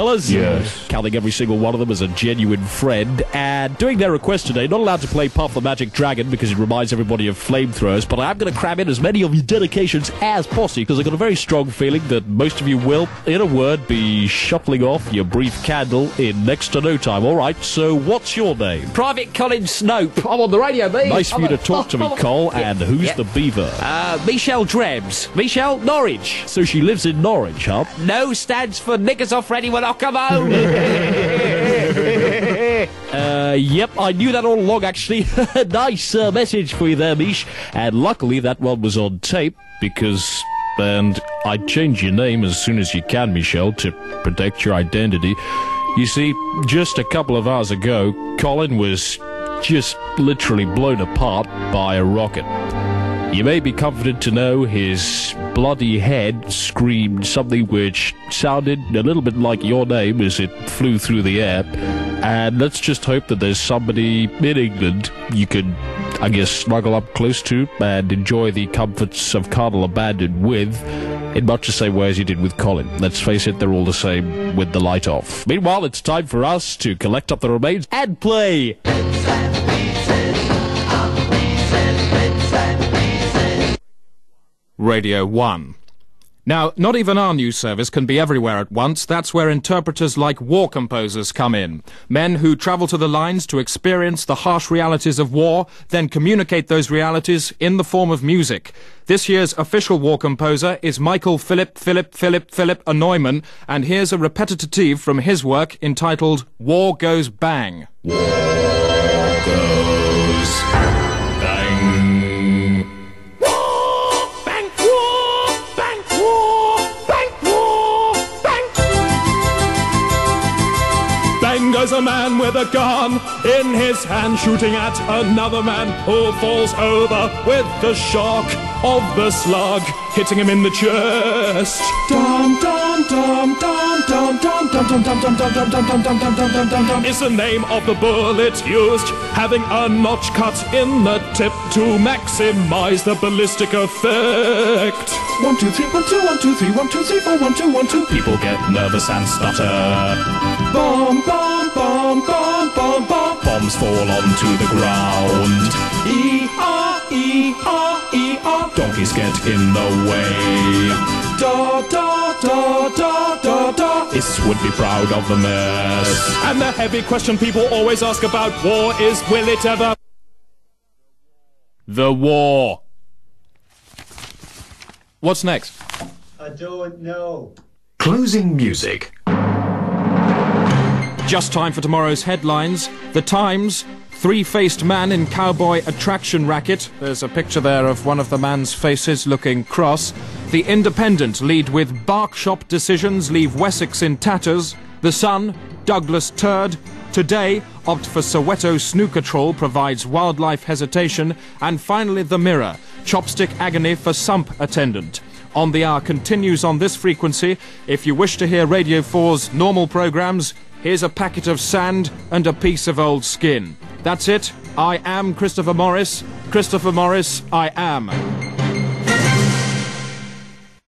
Yes. Counting every single one of them as a genuine friend. And doing their request today, not allowed to play Puff the Magic Dragon because it reminds everybody of flamethrowers, but I am going to cram in as many of your dedications as possible because I've got a very strong feeling that most of you will, in a word, be shuffling off your brief candle in next to no time. All right, so what's your name? Private Colin Snope. I'm on the radio, mate. Nice for you to talk to me, Cole. And who's the beaver? Michelle Drebs. Michelle Norwich. So she lives in Norwich, huh? No, stands for knickers off for anyone. Oh, come on! Yep, I knew that all along, actually. Nice message for you there, Mish. And luckily, that one was on tape, because... And I'd change your name as soon as you can, Michelle, to protect your identity. You see, just a couple of hours ago, Colin was just literally blown apart by a rocket. You may be comforted to know his bloody head screamed something which sounded a little bit like your name as it flew through the air. And let's just hope that there's somebody in England you can, I guess, snuggle up close to and enjoy the comforts of carnal abandon with, in much the same way as you did with Colin. Let's face it, they're all the same with the light off. Meanwhile, it's time for us to collect up the remains and play... Radio 1. Now, not even our news service can be everywhere at once. That's where interpreters like war composers come in. Men who travel to the lines to experience the harsh realities of war, then communicate those realities in the form of music. This year's official war composer is Michael Philip Aneumann, and here's a recitative from his work entitled War Goes Bang. War goes bang. Goes a man with a gun in his hand, shooting at another man who falls over with the shock of the slug hitting him in the chest. Is the name of the bullet used, having a notch cut in the tip to maximize the ballistic effect. 1, 2, 3, 1, 2, 3, 1, 2, 3, 4, 1, 2, 1, 2. People get nervous and stutter. Bomb, bomb. Bomb, bomb, bomb, bomb. Bombs fall onto the ground. E-R, E-R, E-R. Donkeys get in the way. Da, da, da, da, da, da. This would be proud of the mess. And the heavy question people always ask about war is, will it ever... The war. What's next? I don't know. Closing music. Just time for tomorrow's headlines. The Times, three-faced man in cowboy attraction racket. There's a picture there of one of the man's faces looking cross. The Independent lead with bark shop decisions leave Wessex in tatters. The Sun, Douglas turd. Today, opt for Soweto snooker troll provides wildlife hesitation. And finally, The Mirror, chopstick agony for sump attendant. On the Hour continues on this frequency. If you wish to hear Radio 4's normal programmes, here's a packet of sand and a piece of old skin. That's it. I am Christopher Morris. Christopher Morris, I am.